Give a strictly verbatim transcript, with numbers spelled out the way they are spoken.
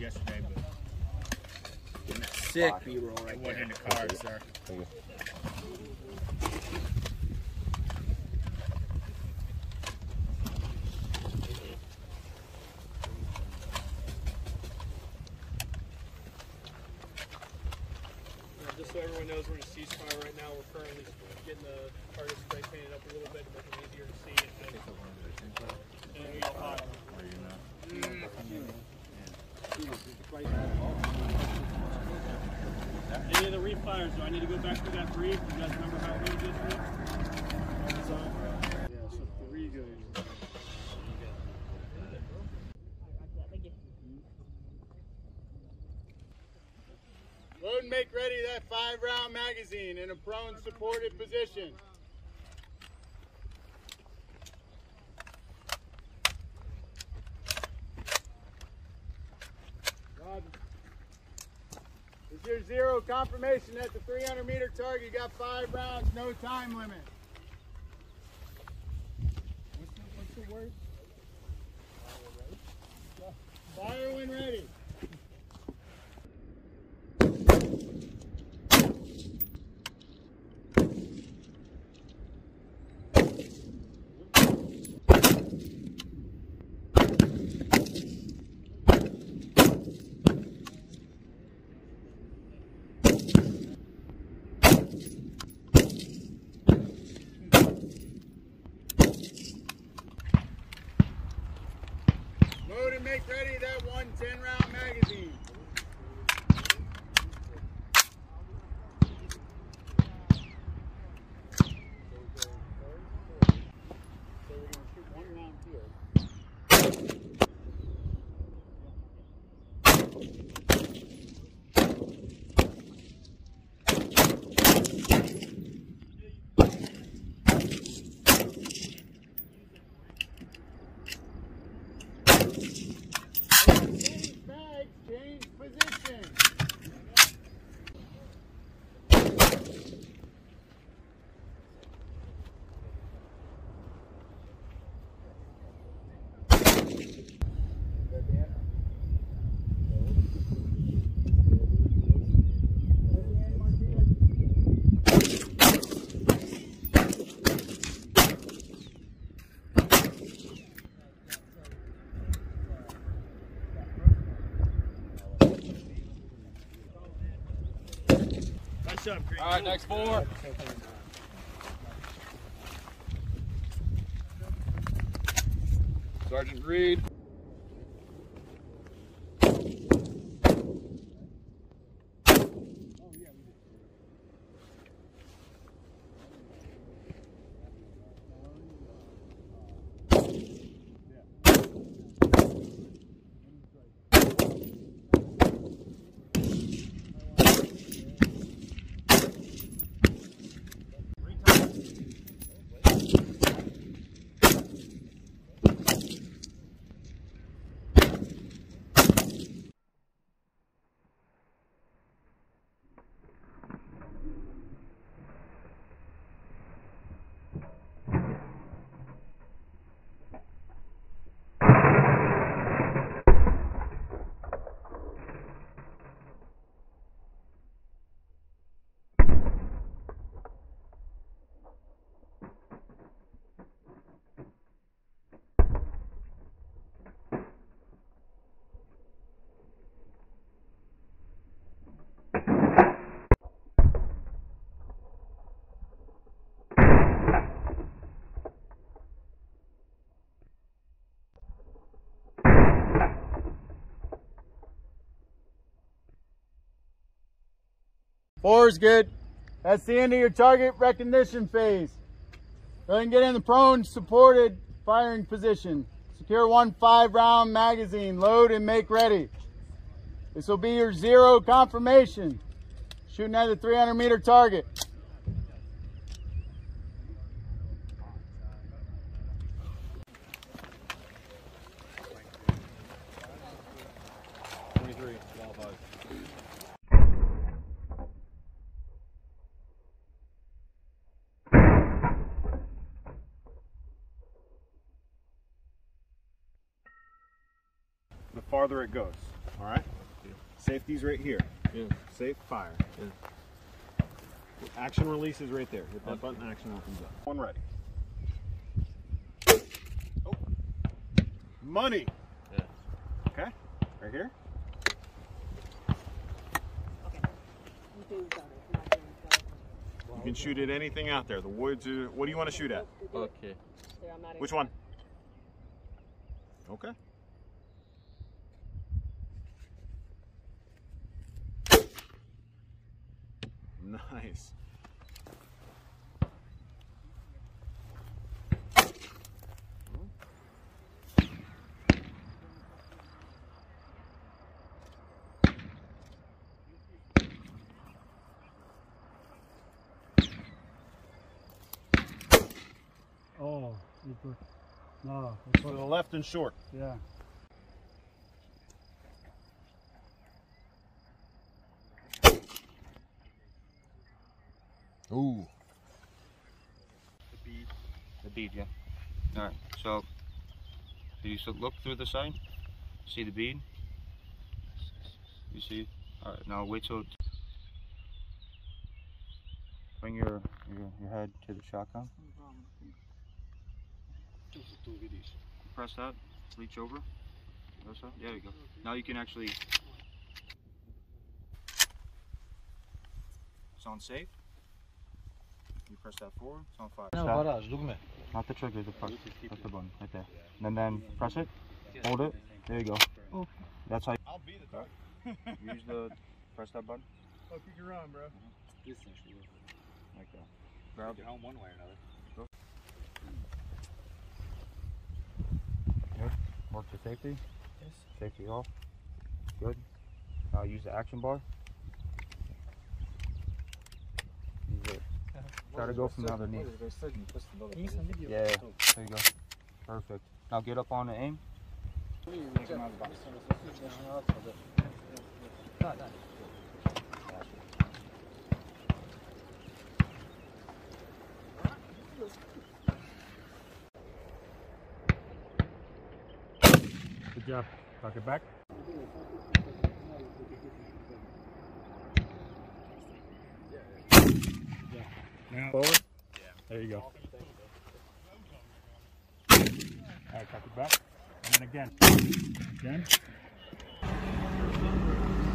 Yesterday, but sick B-roll right there. It wasn't in the cards, sir. Just so everyone knows, we're in a ceasefire right now. We're currently getting the target spray painted up a little bit to make it easier to see. And uh, are you not? Mm. Mm. Any of the reef fires, do I need to go back to that reef? You guys remember how it was this reef? Yeah, so the reef goes. Load and make ready that five round magazine in a prone supported position. Your zero confirmation at the three hundred meter target. You got five rounds, no time limit. What's the, what's the word? Fire when ready. Make ready that one ten round magazine. So we're going to shoot one round here. Change position. Up, all right, next four. Sergeant Reed. Oh, yeah, we did. Four is good. That's the end of your target recognition phase. Go ahead and get in the prone supported firing position. Secure one five round magazine. Load and make ready. This will be your zero confirmation. Shooting at the three hundred meter target. twenty-three, wild hog. The farther it goes. All right. Yeah. Safety's right here. Yeah. Safe fire. Yeah. The action release is right there. Hit that okay. button. Action opens up. One ready. Oh. Money. Yeah. Okay. Right here. Okay. You can shoot at anything out there. The woods. Are, what do you want to shoot at? Okay. Which one? Okay. Nice. Oh, it was, no. It was, to the left and short. Yeah. Ooh. The bead. The bead, yeah. Alright, so you look through the sign, see the bead? You see? Alright, now wait till bring your, your your head to the shotgun. Press that, reach over. Press that. There you go. Now you can actually. It's on safe. You press that forward, it's on fire. No, not the trigger, the press. That's the button right there. And then press it, hold it. There you go. Okay. That's how you. I'll be the dog. Use the. Press that button. Oh, keep your arm, bro. This thing should work. Like that. Grab your home one way or another. Work to safety. Yes. Safety off. Good. Now use the action bar. Use it. Try to go from the other knee. Yeah. There you go. Perfect. Now get up on the aim. Take him out of the box. Good job. Tuck it back. Yeah. Now forward. Yeah. There you go. Alright, tuck it back. And then again. Again.